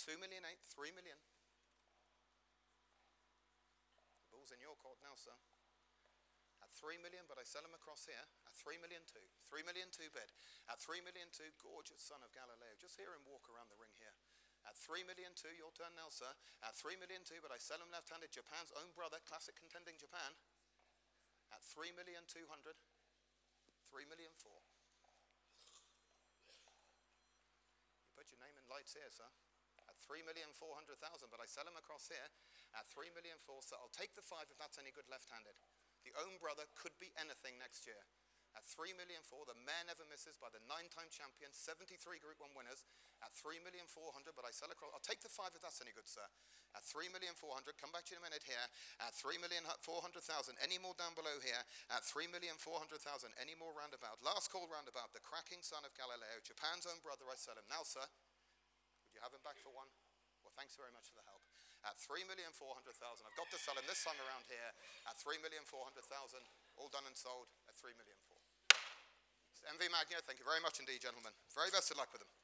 2 million, ain't 3 million. The ball's in your court now, sir. At 3 million, but I sell them across here at 3 million 2. 3 million 2 bid. At 3 million 2, gorgeous son of Galileo. Just hear him walk around the ring here. At 3 million 2, your turn now, sir. At 3 million 2, but I sell him left-handed. Japan's own brother, classic contending Japan. At 3 million 200, 3 million 4. You put your name in lights here, sir. At 3,400,000, but I sell him across here at 3,400,000, so I'll take the 5 if that's any good left-handed. The own brother could be anything next year. At 3,400,000, the mare never misses by the 9-time champion, 73 Group 1 winners. At 3,400,000, but I sell across. I'll take the 5 if that's any good, sir. At 3,400,000, come back to you in a minute here. At 3,400,000, any more down below here. At 3,400,000, any more roundabout. Last call roundabout, the cracking son of Galileo, Japan's own brother, I sell him. Now, sir, would you have him back for one? Well, thanks very much for the help. At 3,400,000, I've got to sell him this time around here. At 3,400,000, all done and sold at 3,400,000. MV Magnier, thank you very much indeed, gentlemen. Very best of luck with them.